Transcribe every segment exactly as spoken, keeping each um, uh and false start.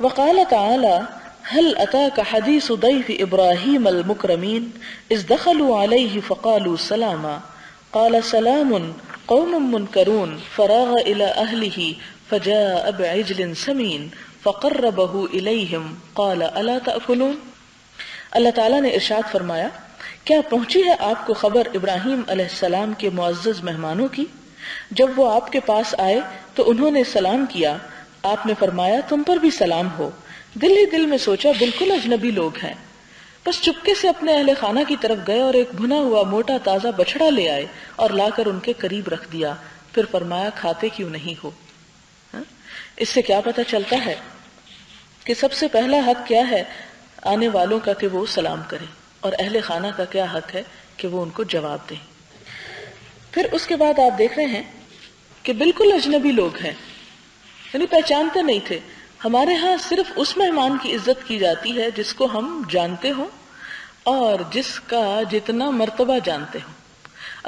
वक़ाल तआला हल अताका हदीस दैफ इब्राहीम अलमुकरमीन इज़ दख़लू अलैहि फ़क़ालू सलामा क़ाल सलामुन क़ौमुम मुनकरून फ़राग़ इला अहलिही फ़जाअ बिइज्लिन समीन फ़क़र्रबहू इलैहिम क़ाल अला तअकुलून। अल्लाह ताला ने इरशाद फरमाया, क्या पहुंची है आपको खबर इब्राहीम अलैहिस्सलाम के मुअज़्ज़ज़ मेहमानों की? जब वो आपके पास आए तो उन्होंने सलाम किया, आपने फरमाया तुम पर भी सलाम हो। दिल ही दिल में सोचा बिल्कुल अजनबी लोग हैं। बस चुपके से अपने अहले खाना की तरफ गए और एक भुना हुआ मोटा ताज़ा बछड़ा ले आए और लाकर उनके करीब रख दिया। फिर फरमाया खाते क्यों नहीं हो? हा? इससे क्या पता चलता है कि सबसे पहला हक क्या है आने वालों का कि वो सलाम करें, और अहले खाना का क्या हक है कि वो उनको जवाब दें। फिर उसके बाद आप देख रहे हैं कि बिल्कुल अजनबी लोग हैं, यानी पहचानते नहीं थे। हमारे यहाँ सिर्फ उस मेहमान की इज्जत की जाती है जिसको हम जानते हों और जिसका जितना मर्तबा जानते हों।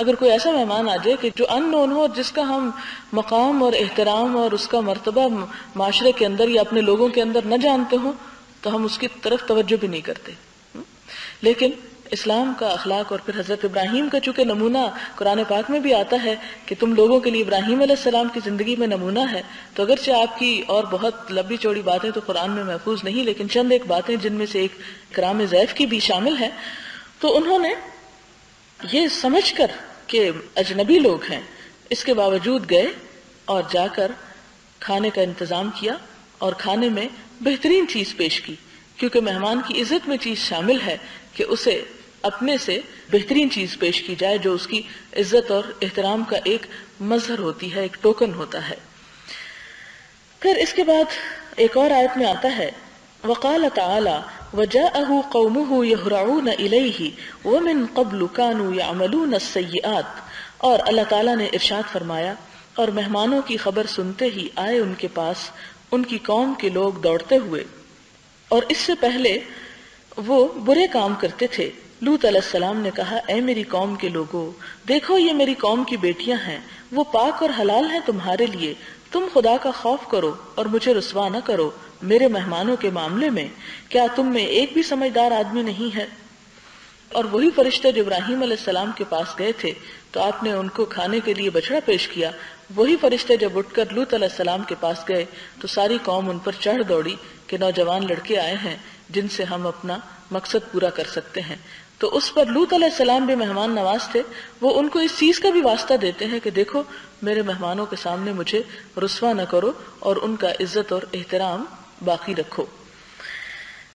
अगर कोई ऐसा मेहमान आ जाए कि जो अननोन हो, जिसका हम मकाम और एहतराम और उसका मर्तबा माशरे के अंदर या अपने लोगों के अंदर न जानते हों, तो हम उसकी तरफ तवज्जो भी नहीं करते। लेकिन इस्लाम का अखलाक और फिर हज़रत इब्राहीम का चूँकि नमूना कुरान पाक में भी आता है कि तुम लोगों के लिए इब्राहीम अलैहिस्सलाम की ज़िंदगी में नमूना है, तो अगरचे आपकी और बहुत लंबी चौड़ी बातें तो कुरान में महफूज नहीं, लेकिन चंद एक बातें जिनमें से एक कराम ज़ैफ़ की भी शामिल है। तो उन्होंने ये समझ कर कि अजनबी लोग हैं, इसके बावजूद गए और जाकर खाने का इंतज़ाम किया और खाने में बेहतरीन चीज़ पेश की, क्योंकि मेहमान की इज्जत में चीज़ शामिल है कि उसे अपने से बेहतरीन चीज़ पेश की जाए जो उसकी इज्जत और एहतराम का एक मजहर होती है, एक टोकन होता है। फिर इसके बाद एक और आयत में आता है, वक़ाल तआला वजाअहु कौमुहु यहराऊन इलैहि वमिन क़ब्लु कानू यअमलून अस्सय्यिआत। और अल्लाह ताला ने इरशाद फरमाया, और मेहमानों की खबर सुनते ही आए उनके पास उनकी कौम के लोग दौड़ते हुए, और इससे पहले वो बुरे काम करते थे। लूत अलैहिस्सलाम ने कहा, ऐ मेरी कौम के लोगों, देखो ये मेरी कौम की बेटियां हैं, वो पाक और हलाल हैं तुम्हारे लिए, तुम खुदा का खौफ करो और मुझे रुसवा न करो मेरे मेहमानों के मामले में। क्या तुम में एक भी समझदार आदमी नहीं है? और वही फरिश्ते जो इब्राहीम अलैहिस्सलाम के पास गए थे तो आपने उनको खाने के लिए बछड़ा पेश किया, वही फरिश्ते जब उठकर लूत अलैहिस्सलाम के पास गए तो सारी कौम उन पर चढ़ दौड़ी कि नौजवान लड़के आए हैं जिनसे हम अपना मकसद पूरा कर सकते हैं। तो उस पर लूत अलैहिस्सलाम भी मेहमान नवाज थे, वो उनको इस चीज़ का भी वास्ता देते हैं कि देखो मेरे मेहमानों के सामने मुझे रुसवा न करो और उनका इज्जत और एहतराम बाकी रखो।